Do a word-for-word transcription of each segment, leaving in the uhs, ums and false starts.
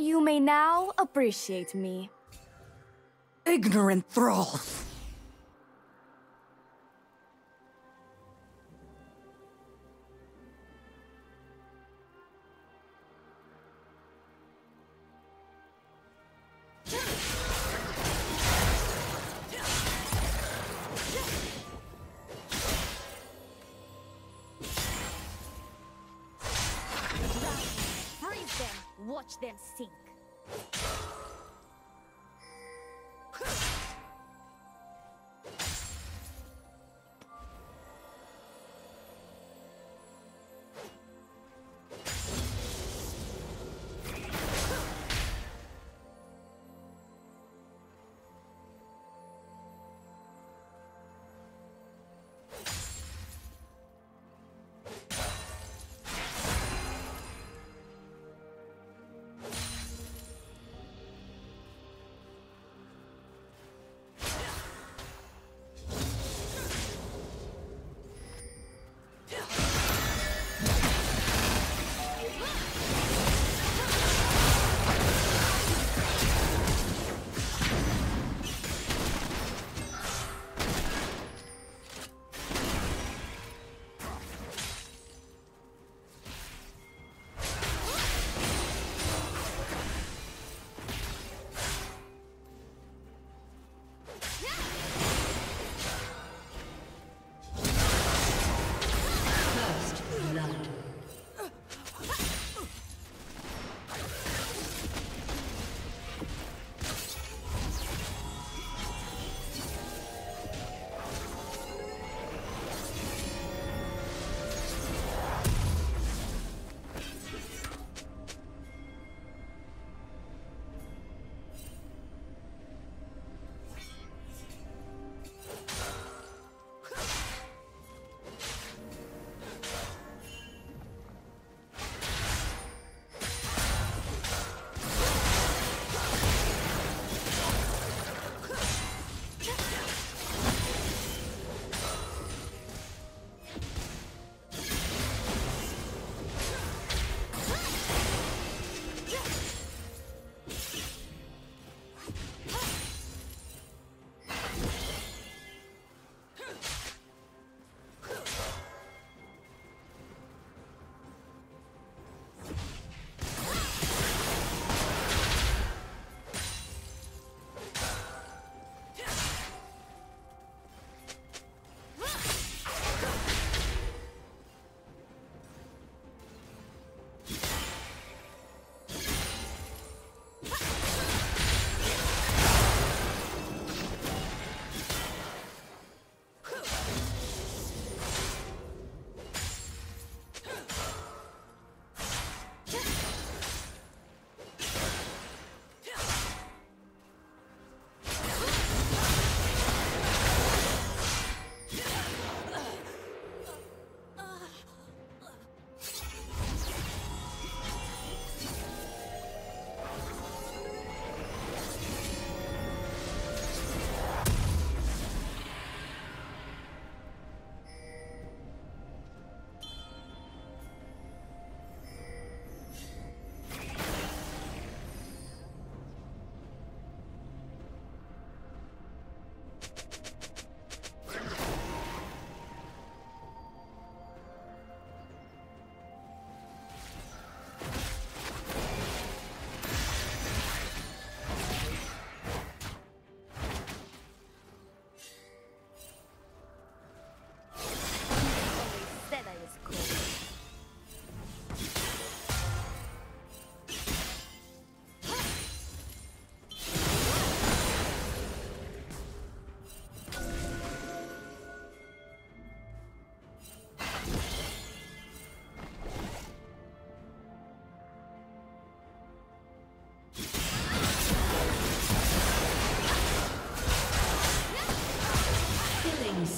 You may now appreciate me. Ignorant thralls! Watch them sink.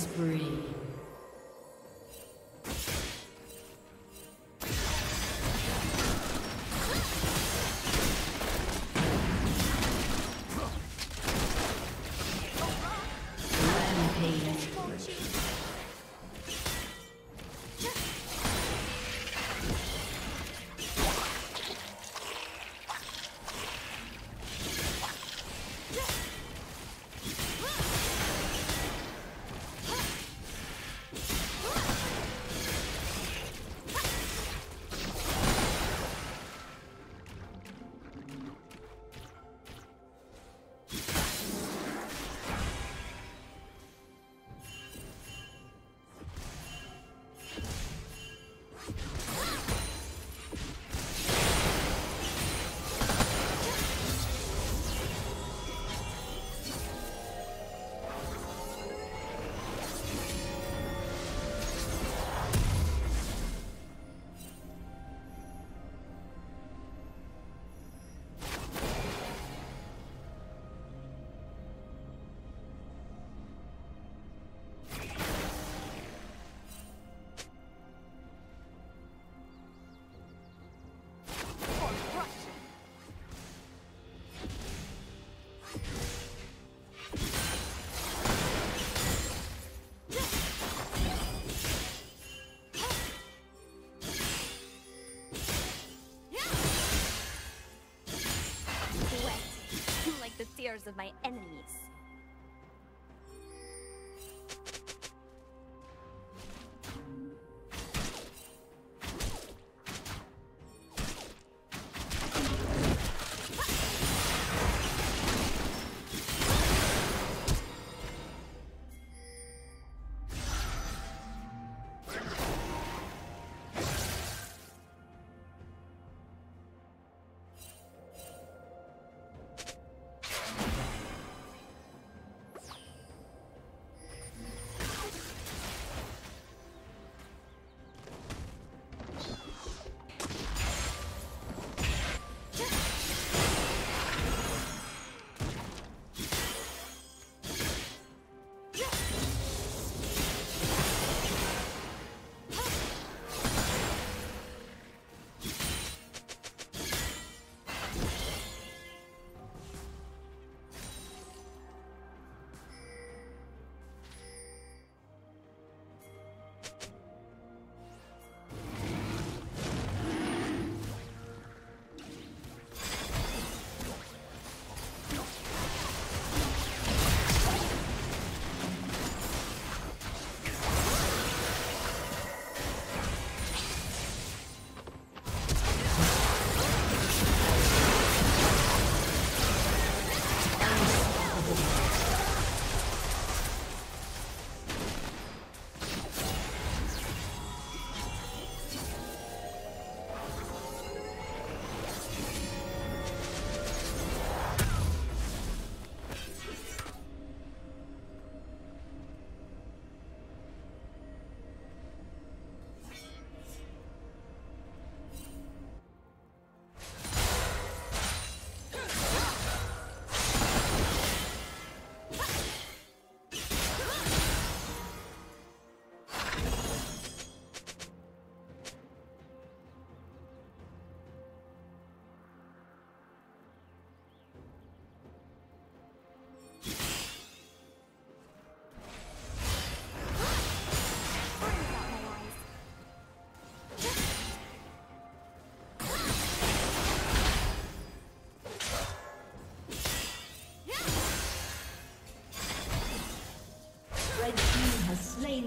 Spree. Rampage. fears of my enemies.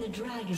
The dragon.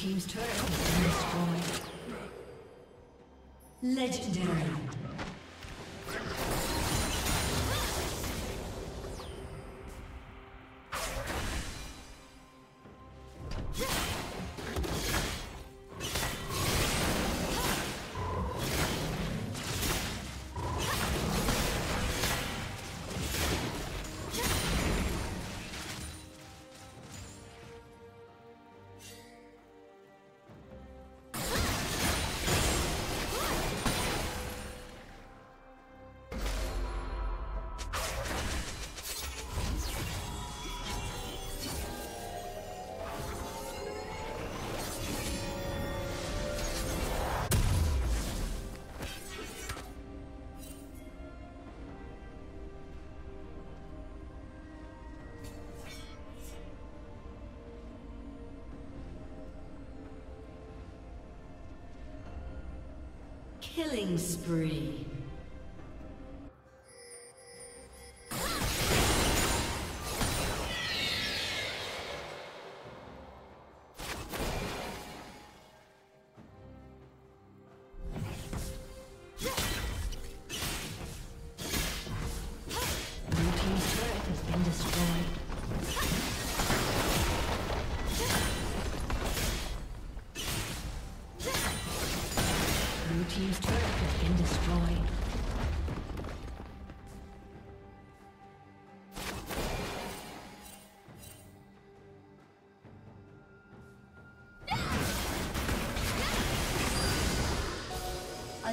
team's turret has been destroyed. Legendary. Killing spree. A